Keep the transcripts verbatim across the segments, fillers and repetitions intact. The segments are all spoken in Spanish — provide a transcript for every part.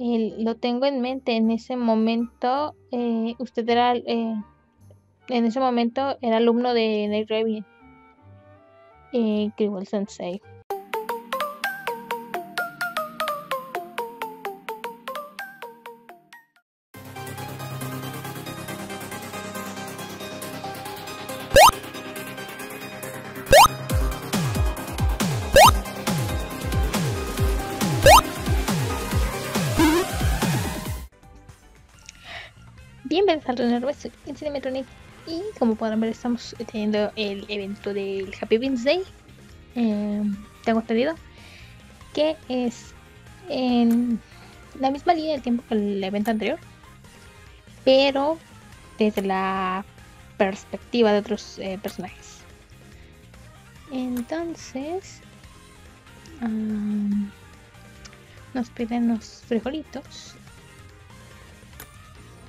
Eh, lo tengo en mente. En ese momento, eh, usted era, eh, en ese momento era alumno de Night Raven, eh, Crewel Sensei. Bienvenidos al Reino Nuestro en Cinemetronic. Y como podrán ver, estamos teniendo el evento del Happy Beans Day. Eh, tengo entendido que es en la misma línea del tiempo que el evento anterior, pero desde la perspectiva de otros eh, personajes. Entonces um, nos piden los frijolitos.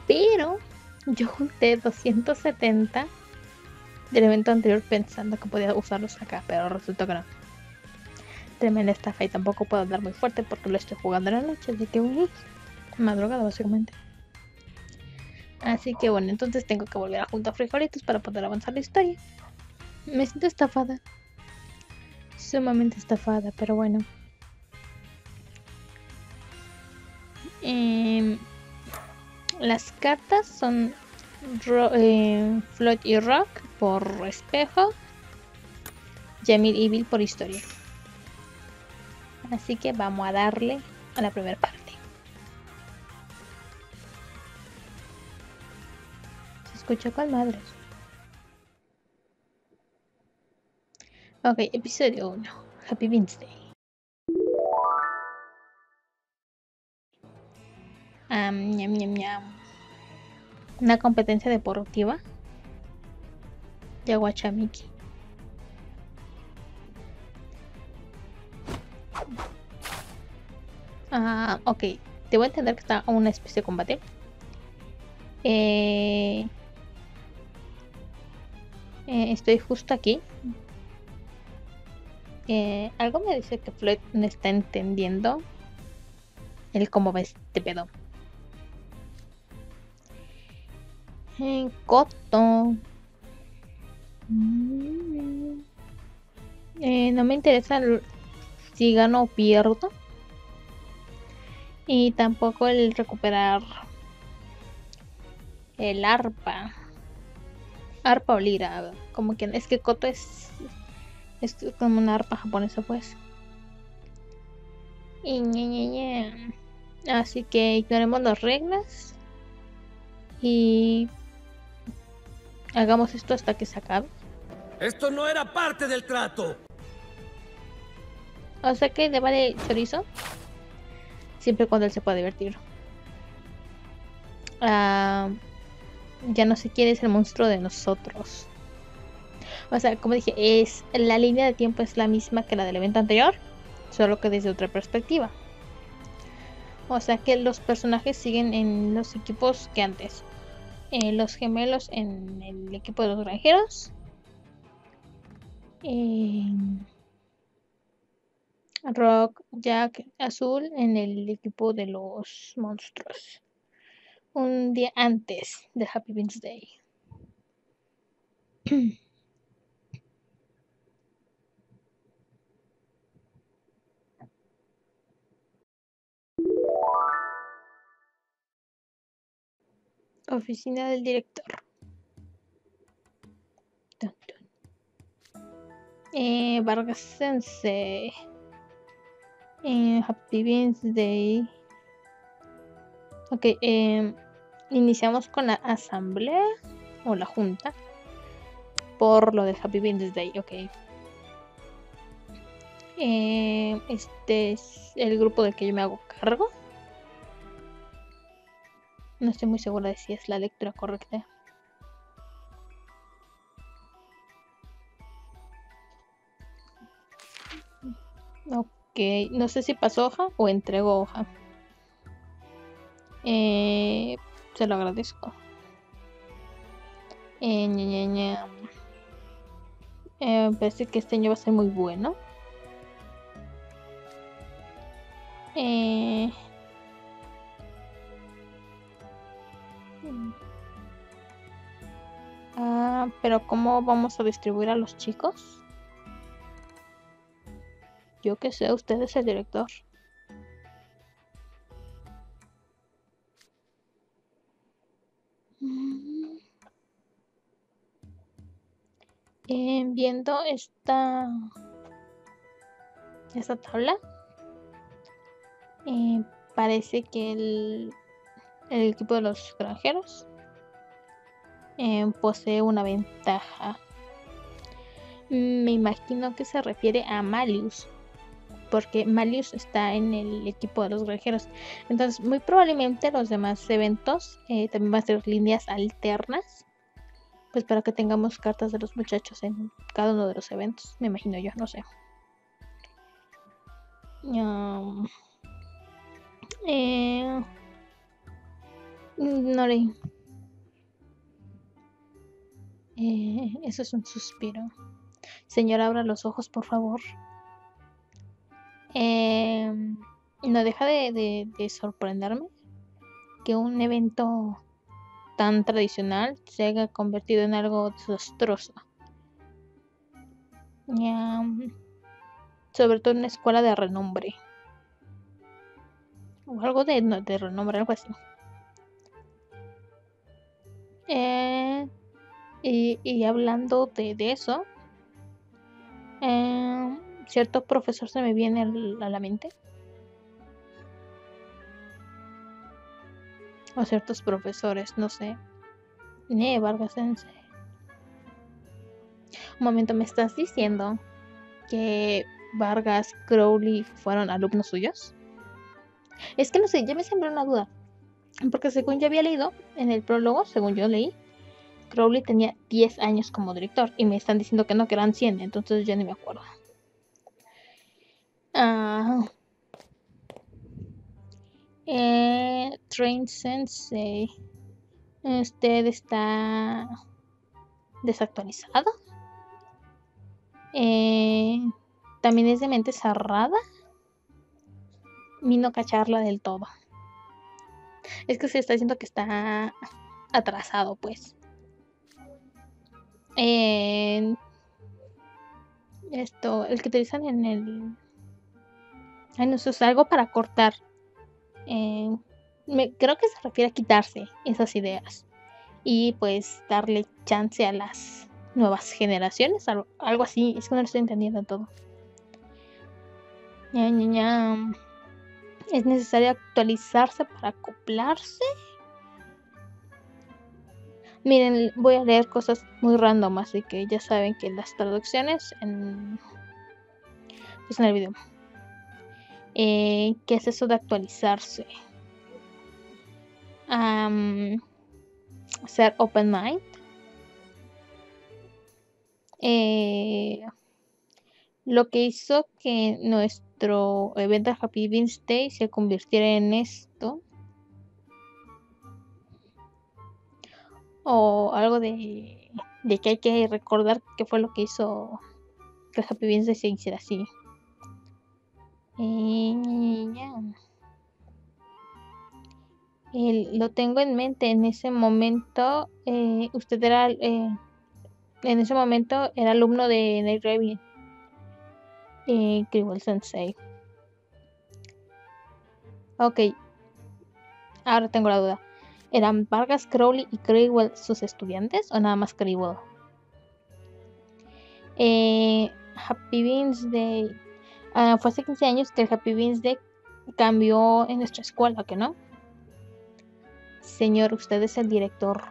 Pero yo junté doscientos setenta del evento anterior pensando que podía usarlos acá, pero resultó que no. Tremenda estafa, y tampoco puedo andar muy fuerte porque lo estoy jugando en la noche, así que uy, madrugada básicamente. Así que bueno, entonces tengo que volver a juntar frijolitos para poder avanzar la historia. Me siento estafada, sumamente estafada, pero bueno. Eh... Las cartas son ro eh, Flood y Rock por espejo, Jamil y Bill por historia. Así que vamos a darle a la primera parte. Se escuchó con madres. Ok, episodio uno. Happy Beans Day. Um, ñam, ñam, ñam. Una competencia deportiva de Aguachamiki. Ah, ok. Te voy a entender que está una especie de combate. Eh, eh, estoy justo aquí. Eh, algo me dice que Floyd no está entendiendo el cómo va este pedo. Coto. Mm. Eh, no me interesa el, si gano o pierdo. Y tampoco el recuperar el arpa. Arpa o lira. Como que es que Koto es, es como una arpa japonesa, pues. Y ña, ña, ña. Así que ignoremos las reglas. Y hagamos esto hasta que se acabe. Esto no era parte del trato. O sea que le vale chorizo. Siempre cuando él se pueda divertir. Ah, ya no sé quién es el monstruo de nosotros. O sea, como dije, es la línea de tiempo es la misma que la del evento anterior, solo que desde otra perspectiva. O sea que los personajes siguen en los equipos que antes. Eh, los gemelos en el equipo de los granjeros. Eh, Rock, Jack, Azul en el equipo de los monstruos. Un día antes de Happy Beans Day. Oficina del director. Dun, dun. Eh, Vargas Sensei. Eh, Happy Beans Day. Ok, eh, iniciamos con la asamblea o la junta por lo del Happy Beans Day. Ok. Eh, este es el grupo del que yo me hago cargo. No estoy muy segura de si es la lectura correcta. Ok, no sé si pasó hoja o entregó hoja. Eh, se lo agradezco. Eh, ña, ña, ña. Eh, parece que este año va a ser muy bueno. Eh, Pero ¿cómo vamos a distribuir a los chicos? Yo que sé, usted es el director. Eh, viendo esta esta tabla, eh, parece que el, el equipo de los granjeros eh, posee una ventaja. Me imagino que se refiere a Malleus, porque Malleus está en el equipo de los granjeros. Entonces muy probablemente los demás eventos eh, también van a ser líneas alternas, pues para que tengamos cartas de los muchachos en cada uno de los eventos, me imagino yo, no sé. Um, eh, no leí. Eh, eso es un suspiro. Señora, abra los ojos, por favor. Eh, no deja de, de, de sorprenderme que un evento tan tradicional se haya convertido en algo desastroso. Um, sobre todo en una escuela de renombre. O algo de, no, de renombre, algo así. Eh, y, y hablando de, de eso, eh, cierto profesor se me viene a la mente. O ciertos profesores, no sé. Ne, Vargas Sensei. Un momento, ¿me estás diciendo que Vargas, Crowley fueron alumnos suyos? Es que no sé, ya me sembró una duda. Porque según yo había leído en el prólogo, según yo leí, Crowley tenía diez años como director. Y me están diciendo que no, que eran cien. Entonces ya ni me acuerdo. Ah... Eh, Train Sensei, usted está desactualizado. Eh, También es de mente cerrada. Vino a cacharla del todo. Es que se está diciendo que está atrasado, pues. Eh, esto, el que utilizan en el... Ay, no sé, es algo para cortar. Eh, me, creo que se refiere a quitarse esas ideas y pues darle chance a las nuevas generaciones, algo, algo así. Es que no lo estoy entendiendo todo. Ña, Ña, Ña. Es necesario actualizarse para acoplarse. Miren, voy a leer cosas muy random, así que ya saben que las traducciones en, pues en el video. Eh, ¿Qué es eso de actualizarse? Um, ser open mind. Eh, lo que hizo que nuestro evento Happy Beans Day se convirtiera en esto. O algo de, de que hay que recordar qué fue lo que hizo que el Happy Beans Day se hiciera así. Eh, eh, lo tengo en mente. En ese momento eh, usted era eh, en ese momento era alumno de Night Raven, eh, Crewel Sensei. Ok, ahora tengo la duda. ¿Eran Vargas, Crowley y Crewel sus estudiantes o nada más Crewel? Eh, Happy Beans Day. Uh, fue hace quince años que el Happy Beans Day cambió en nuestra escuela, ¿que no? Señor, usted es el director.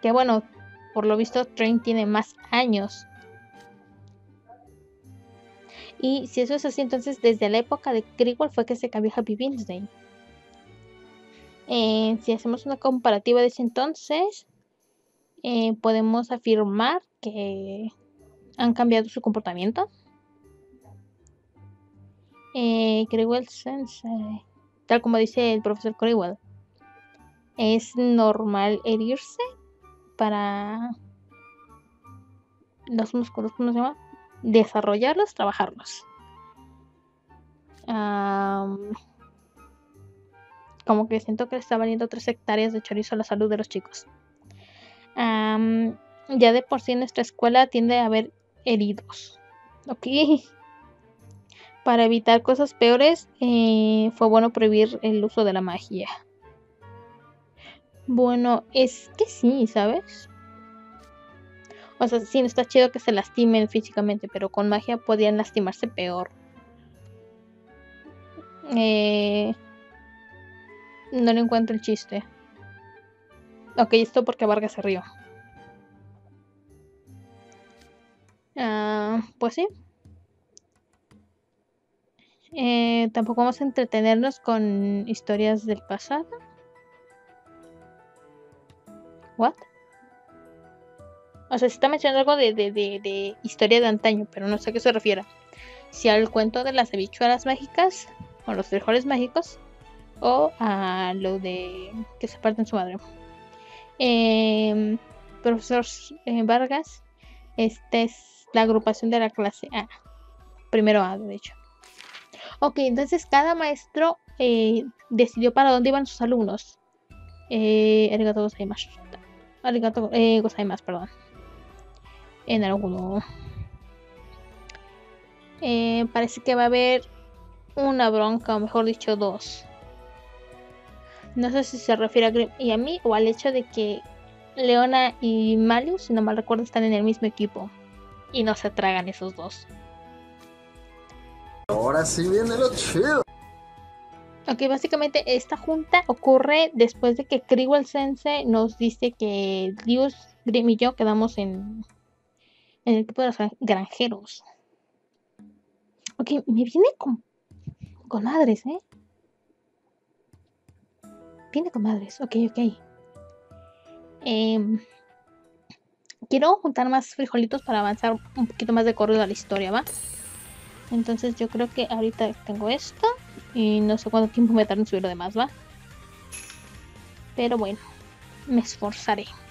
Que bueno, por lo visto Train tiene más años. Y si eso es así, entonces desde la época de Crewel fue que se cambió Happy Beans Day. Eh, si hacemos una comparativa de ese entonces, eh, podemos afirmar que han cambiado su comportamiento. Eh, Crewel Sensei, tal como dice el profesor Crewel, ¿es normal herirse para los músculos, ¿cómo se llama? Desarrollarlos, trabajarlos. Um, como que siento que le está valiendo tres hectáreas de chorizo a la salud de los chicos. Ah. Um, ya de por sí en nuestra escuela tiende a haber heridos. Ok. Para evitar cosas peores, eh, fue bueno prohibir el uso de la magia. Bueno, es que sí, ¿sabes? O sea, sí, no está chido que se lastimen físicamente, pero con magia podían lastimarse peor. Eh, no le encuentro el chiste. Ok, esto porque Vargas se rió. Ah, pues sí. Eh, tampoco vamos a entretenernos con historias del pasado. ¿What? O sea, se está mencionando algo de, de, de, de historia de antaño, pero no sé a qué se refiere. Si al cuento de las habichuelas mágicas, o los frijoles mágicos, o a lo de que se parten su madre. Eh, profesor eh, Vargas, esta es la agrupación de la clase A. Primero A, de hecho. Ok, entonces cada maestro eh, decidió para dónde iban sus alumnos. Eh, arigato gozaimasu. Arigato eh, gozaimasu, perdón. En alguno. Eh, parece que va a haber una bronca, o mejor dicho, dos. No sé si se refiere a Grim y a mí, o al hecho de que Leona y Malleus, si no mal recuerdo, están en el mismo equipo. Y no se tragan esos dos. Ahora sí viene lo chido. Ok, básicamente esta junta ocurre después de que Crewel Sensei nos dice que Divus, Grim y yo quedamos en, en el equipo de los granjeros. Ok, me viene con, con madres, ¿eh? Viene con madres, ok, ok. Eh, quiero juntar más frijolitos para avanzar un poquito más de corrido a la historia, ¿va? Entonces yo creo que ahorita tengo esto. Y no sé cuánto tiempo me tardo en subir lo demás, ¿va? Pero bueno, me esforzaré.